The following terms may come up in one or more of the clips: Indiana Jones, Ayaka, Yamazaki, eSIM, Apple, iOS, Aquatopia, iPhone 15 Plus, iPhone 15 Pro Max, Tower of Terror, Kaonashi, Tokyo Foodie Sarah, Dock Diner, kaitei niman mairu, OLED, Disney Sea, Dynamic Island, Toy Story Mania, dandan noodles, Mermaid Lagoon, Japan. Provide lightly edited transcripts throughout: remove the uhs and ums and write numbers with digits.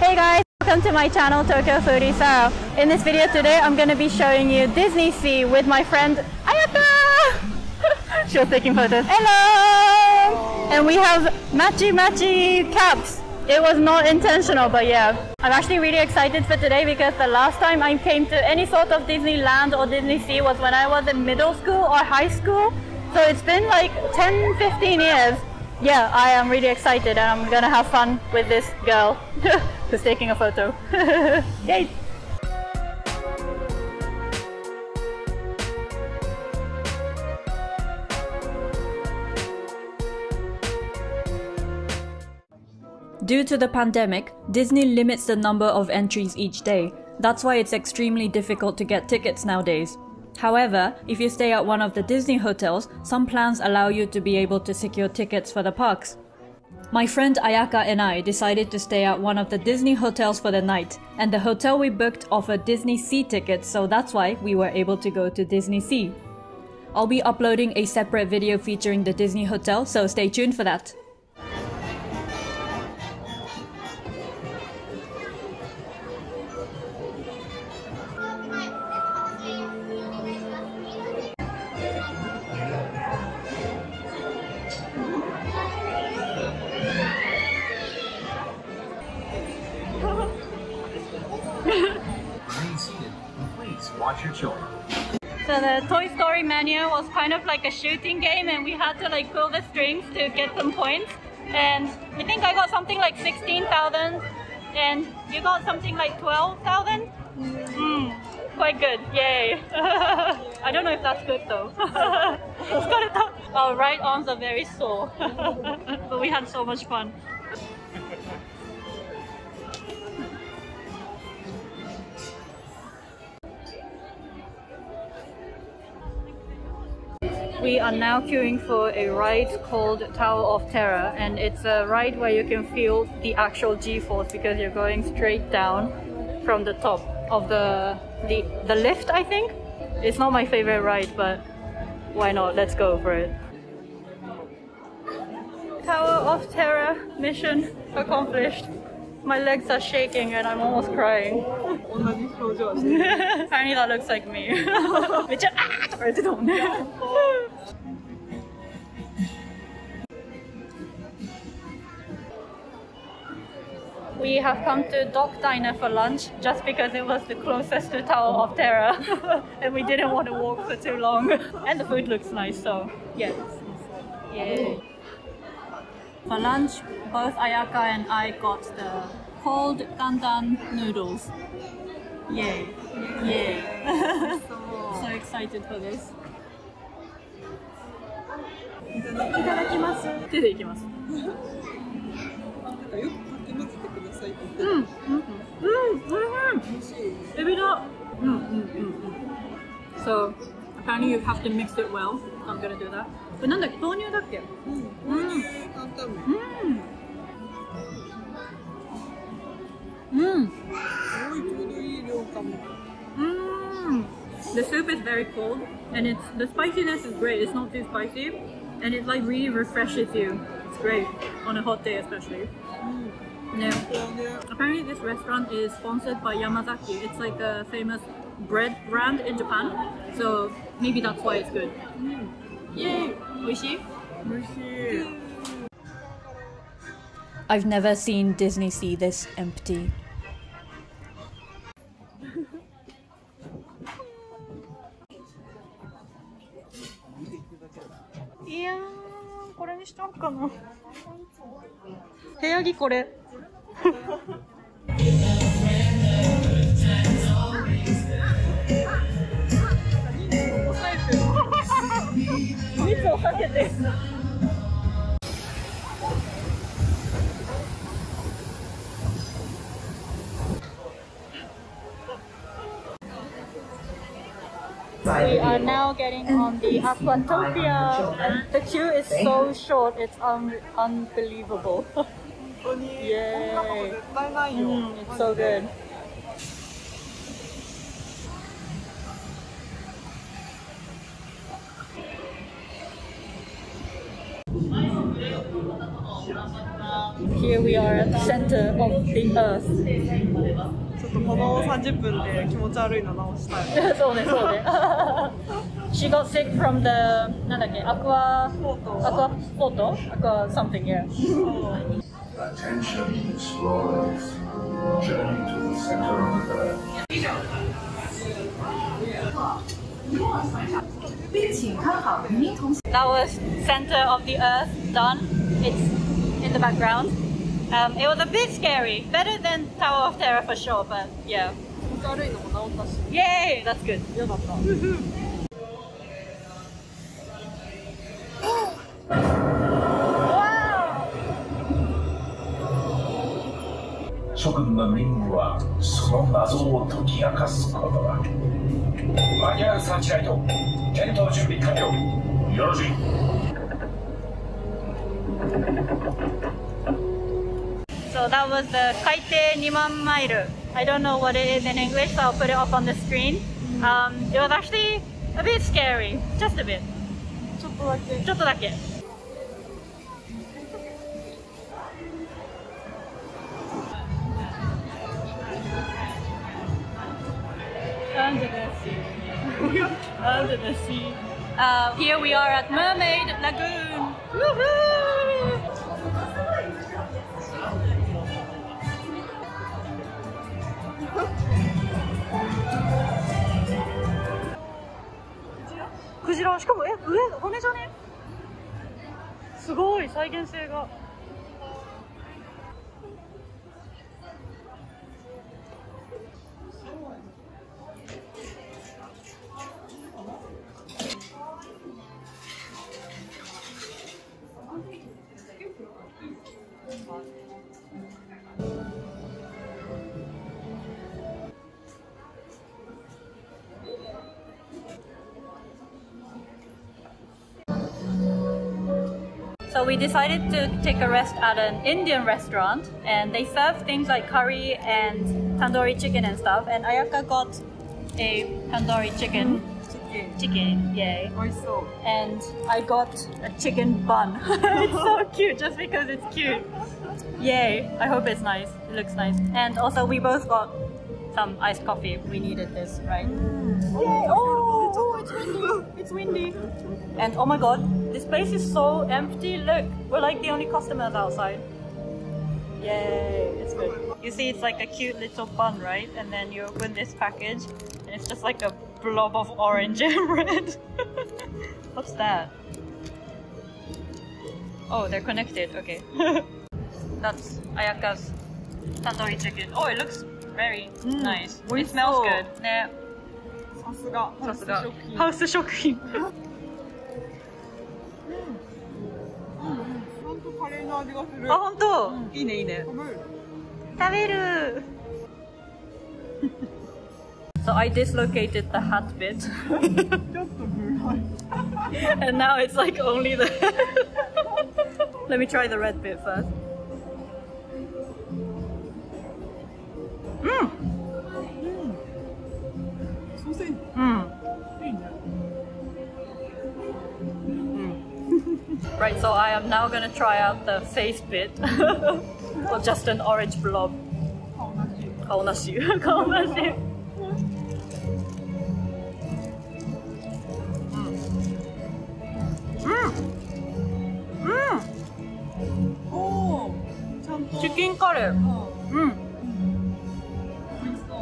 Hey guys, welcome to my channel Tokyo Foodie Sao. In this video today I'm going to be showing you Disney Sea with my friend Ayaka! She was taking photos. Hello! And we have matchy caps. It was not intentional, but yeah. I'm actually really excited for today because the last time I came to any sort of Disneyland or Disney Sea was when I was in middle school or high school. So it's been like 10-15 years. Yeah, I am really excited and I'm gonna have fun with this girl who's taking a photo. Yay! Due to the pandemic, Disney limits the number of entries each day. That's why it's extremely difficult to get tickets nowadays. However, if you stay at one of the Disney hotels, some plans allow you to be able to secure tickets for the parks. My friend Ayaka and I decided to stay at one of the Disney hotels for the night, and the hotel we booked offered Disney Sea tickets, so that's why we were able to go to Disney Sea. I'll be uploading a separate video featuring the Disney hotel, so stay tuned for that. So the Toy Story Mania was kind of like a shooting game, and we had to like pull the strings to get some points, and I think I got something like 16,000 and you got something like 12,000? Quite good, yay! I don't know if that's good though. It's got a our right arms are very sore, but we had so much fun. We are now queuing for a ride called Tower of Terror, and it's a ride where you can feel the actual G-force because you're going straight down from the top of the lift, I think? It's not my favorite ride, but why not? Let's go for it. Tower of Terror mission accomplished. My legs are shaking and I'm almost crying. Apparently that looks like me. We have come to Dock Diner for lunch just because it was the closest to Tower of Terror and we didn't want to walk for too long. And the food looks nice, so yes. Yay. For lunch, both Ayaka and I got the cold dandan noodles. Yay! Yay! So excited for this. So apparently you have to mix it well. I'm gonna do that. But what is it? The soup is very cold, and it's the spiciness is great. It's not too spicy, and it like really refreshes you. It's great on a hot day, especially. Yeah. Apparently, this restaurant is sponsored by Yamazaki. It's like a famous bread brand in Japan, so maybe that's why it's good. Yay! Oishii? Oishii! I've never seen Disney Sea this empty. We are now getting on the Aquatopia. The queue is so short, it's unbelievable. Yay! It's so good. Here we are at the center of the earth. ちょっとこの30分で気持ち悪いの直したい。そうね、そうね。She got sick from the なんだっけ、aqua photo? Aqua something, yeah. Attention explorers, journey to the center of the earth. That was center of the earth done. It's in the background. It was a bit scary, better than Tower of Terror for sure, but yeah. Yay, that's good. Shogunの任務はその謎を解き明かすことだ。マニュアルサーチライト、点灯準備完了。よろしい。So that was the kaitei niman mairu. I don't know what it is in English, so I'll put it up on the screen. It was actually a bit scary, just a bit. ちょっとだけ。ちょっとだけ。 Under the sea. Here we are at Mermaid Lagoon. Woohoo! クジラ、しかもえ、上骨じゃね？すごい再現性が。 So we decided to take a rest at an Indian restaurant, and they serve things like curry and tandoori chicken and stuff. And Ayaka got a tandoori chicken. Chicken, yay. And I got a chicken bun. It's so cute, just because it's cute. Yay, I hope it's nice. It looks nice. And also we both got some iced coffee. We needed this, right? Yay! Oh, it's windy. It's windy. And oh my god, this place is so empty. Look, we're like the only customers outside. Yay, it's good. You see, it's like a cute little bun, right? And then you open this package, and it's just like a blob of orange and red. What's that? Oh, they're connected. Okay. That's Ayaka's tandoori chicken. Oh, it looks very nice. It smells good. House shopping. Oh, really? So I dislocated the hat bit. And now it's like only the... Let me try the red bit first. Mm. Mm. Right, so I am now gonna try out the face bit. Or just an orange blob. Kaonashi. Kaonashi. Chicken curry. Mm.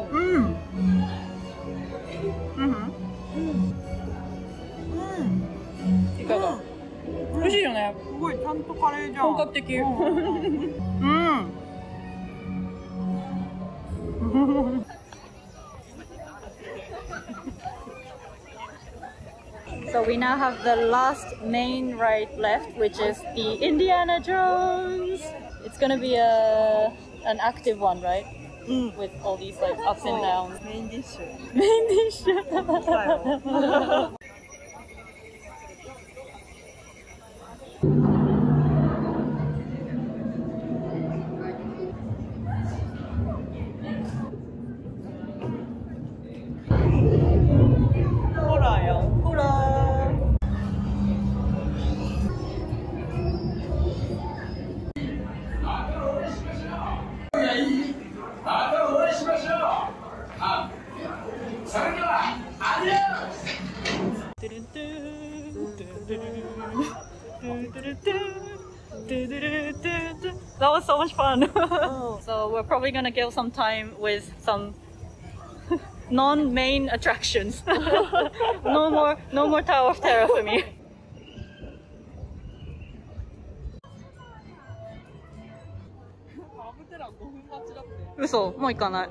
Mm. Mm. Mm. So we now have the last main ride left, which is the Indiana Jones. It's gonna be an active one, right? Mm. With all these like ups and downs. Main dish. Main dish. that was so much fun. Oh. So we're probably gonna kill some time with some non-main attractions. No more Tower of Terror for me. Uso, more it's not.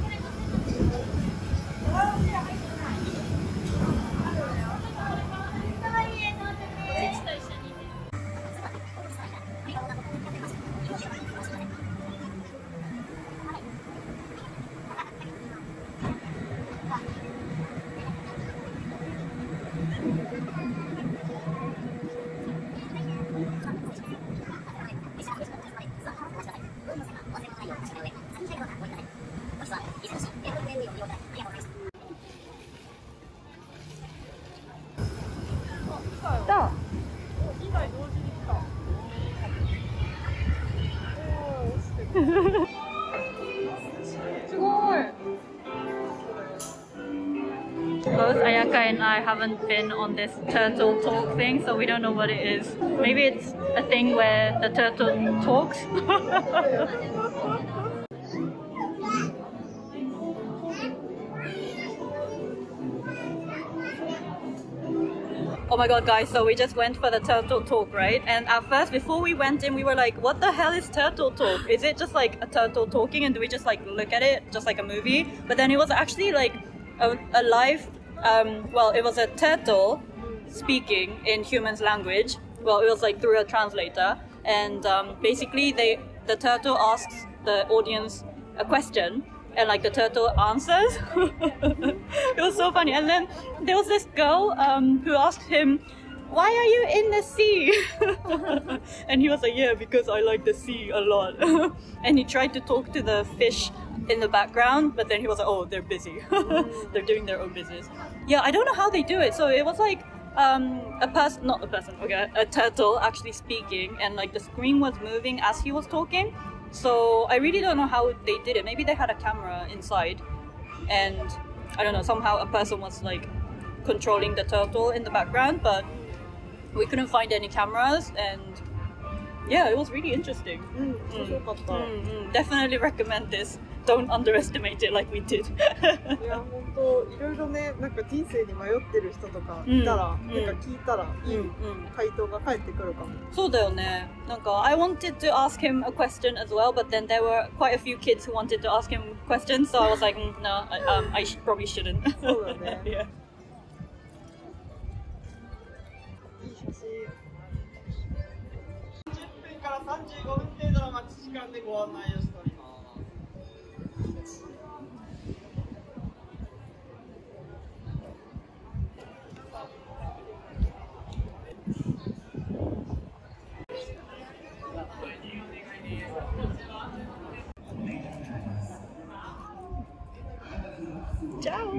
Both Ayaka and I haven't been on this turtle talk thing, so we don't know what it is. Maybe it's a thing where the turtle talks. Oh my god guys, so we just went for the turtle talk, right? And at first, before we went in, we were like, what the hell is turtle talk? Is it just like a turtle talking and do we just like look at it just like a movie? But then it was actually like a live, well, it was a turtle speaking in humans' language. Well, it was like through a translator. And basically the turtle asks the audience a question. And like the turtle answers. It was so funny. And then there was this girl who asked him, why are you in the sea? And he was like, yeah, because I like the sea a lot. And he tried to talk to the fish in the background, but then he was like, oh, they're busy. They're doing their own business. Yeah, I don't know how they do it. So it was like a turtle actually speaking, and like the screen was moving as he was talking. So I really don't know how they did it. Maybe they had a camera inside and I don't know, somehow a person was like controlling the turtle in the background, but we couldn't find any cameras. And yeah, it was really interesting. Definitely recommend this. Don't underestimate it like we did. I wanted to ask him a question as well, but then there were quite a few kids who wanted to ask him questions, so I was like, no, I probably shouldn't. Yeah. Ciao!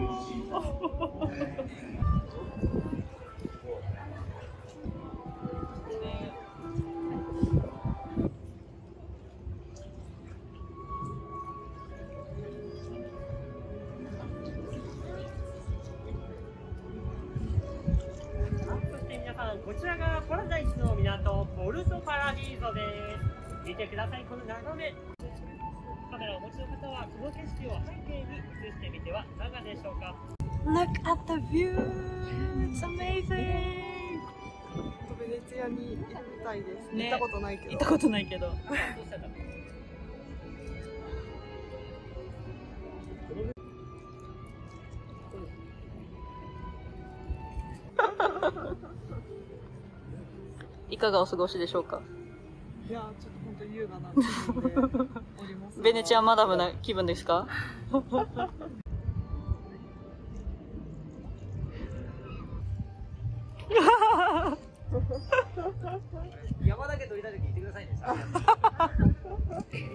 Look at the view! It's amazing!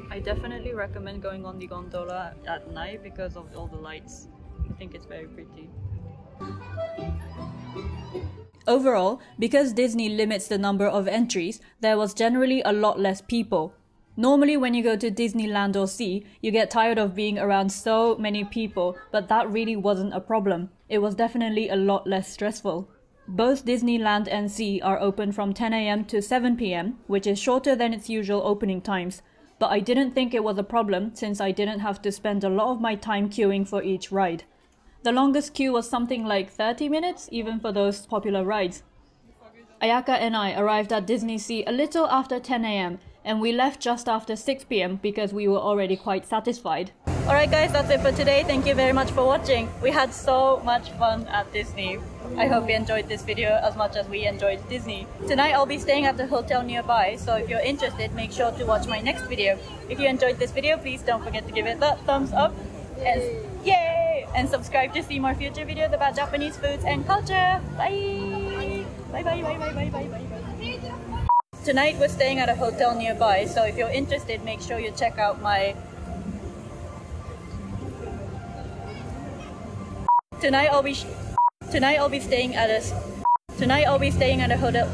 I definitely recommend going on the gondola at night because of all the lights. I think it's very pretty. Overall, because Disney limits the number of entries, there was generally a lot less people. Normally when you go to Disneyland or sea, you get tired of being around so many people, but that really wasn't a problem. It was definitely a lot less stressful. Both Disneyland and sea are open from 10 AM to 7 PM, which is shorter than its usual opening times. But I didn't think it was a problem since I didn't have to spend a lot of my time queuing for each ride. The longest queue was something like 30 minutes, even for those popular rides. Ayaka and I arrived at Disney Sea a little after 10 AM, and we left just after 6 PM because we were already quite satisfied. Alright guys, that's it for today. Thank you very much for watching. We had so much fun at Disney. I hope you enjoyed this video as much as we enjoyed Disney. Tonight I'll be staying at the hotel nearby, so if you're interested, make sure to watch my next video. If you enjoyed this video, please don't forget to give it that thumbs up. And yay! And subscribe to see more future videos about Japanese foods and culture. Bye! Bye bye bye bye bye bye bye. Tonight we're staying at a hotel nearby, so if you're interested, make sure you check out my... Tonight I'll be staying at a hotel.